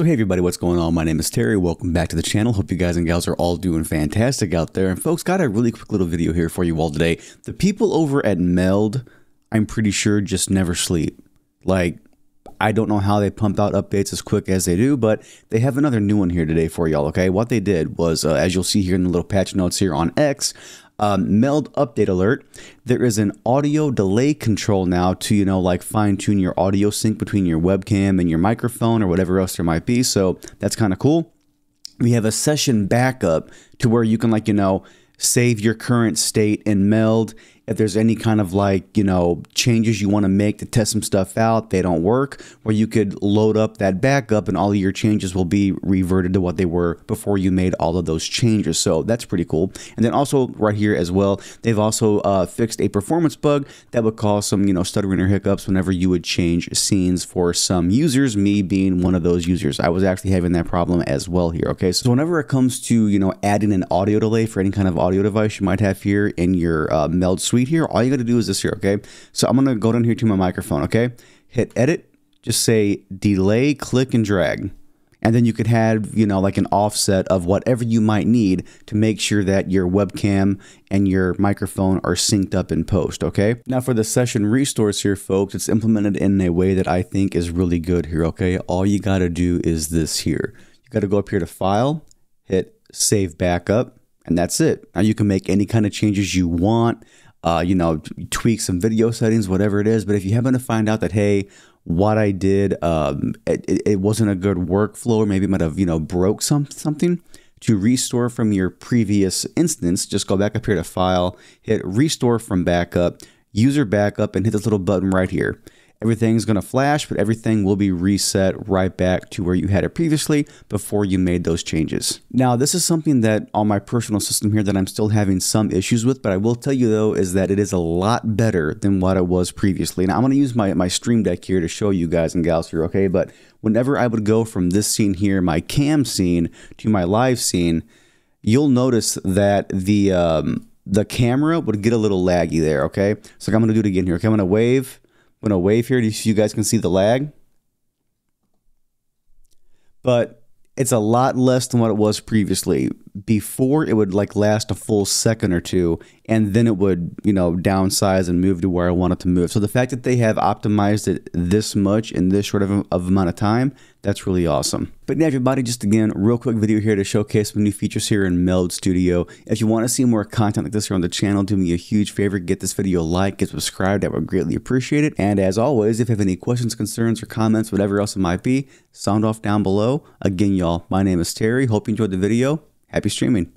So hey everybody, what's going on? My name is Terry. Welcome back to the channel. Hope you guys and gals are all doing fantastic out there. And folks, got a really quick little video here for you all today. The people over at Meld, I'm pretty sure, just never sleep. Like, I don't know how they pump out updates as quick as they do, but they have another new one here today for y'all, okay? What they did was, as you'll see here in the little patch notes here on X, Meld update alert, there is an audio delay control now to, you know, like fine tune your audio sync between your webcam and your microphone or whatever else there might be. So that's kind of cool. We have a session backup to where you can, like, you know, save your current state in Meld. If there's any kind of, like, you know, changes you want to make to test some stuff out, they don't work, where you could load up that backup and all of your changes will be reverted to what they were before you made all of those changes. So that's pretty cool. And then also right here as well, they've also fixed a performance bug that would cause some, you know, stuttering or hiccups whenever you would change scenes for some users, me being one of those users. I was actually having that problem as well here, okay? So whenever it comes to, you know, adding an audio delay for any kind of audio device you might have here in your Meld suite, here all you got to do is this here, okay? So I'm gonna go down here to my microphone, okay, hit edit, just say delay, click and drag, and then you could have, you know, like an offset of whatever you might need to make sure that your webcam and your microphone are synced up in post, okay? Now for the session restores here, folks, it's implemented in a way that I think is really good here, okay? All you got to do is this here. You got to go up here to file, hit save backup, and that's it. Now you can make any kind of changes you want, you know, tweak some video settings, whatever it is. But if you happen to find out that, hey, what I did, it wasn't a good workflow, or maybe it might have, you know, broke something, to restore from your previous instance, just go back up here to file, hit restore from backup, user backup, and hit this little button right here. Everything's going to flash, but everything will be reset right back to where you had it previously before you made those changes. Now, this is something that on my personal system here that I'm still having some issues with, but I will tell you though is that it is a lot better than what it was previously. Now, I'm going to use my Stream Deck here to show you guys and gals here, okay? But whenever I would go from this scene here, my cam scene, to my live scene, you'll notice that the camera would get a little laggy there, okay? So I'm going to do it again here. Okay, I'm going to wave. I'm gonna wave here, you guys can see the lag, but it's a lot less than what it was previously. Before, it would like last a full second or two, and then it would, you know, downsize and move to where I want it to move. So the fact that they have optimized it this much in this short of amount of time, that's really awesome. But yeah, everybody, just again, real quick video here to showcase some new features here in Meld Studio. If you want to see more content like this here on the channel, do me a huge favor, get this video a like, get subscribed, I would greatly appreciate it. And as always, if you have any questions, concerns, or comments, whatever else it might be, sound off down below. Again, y'all, my name is Terry. Hope you enjoyed the video. Happy streaming.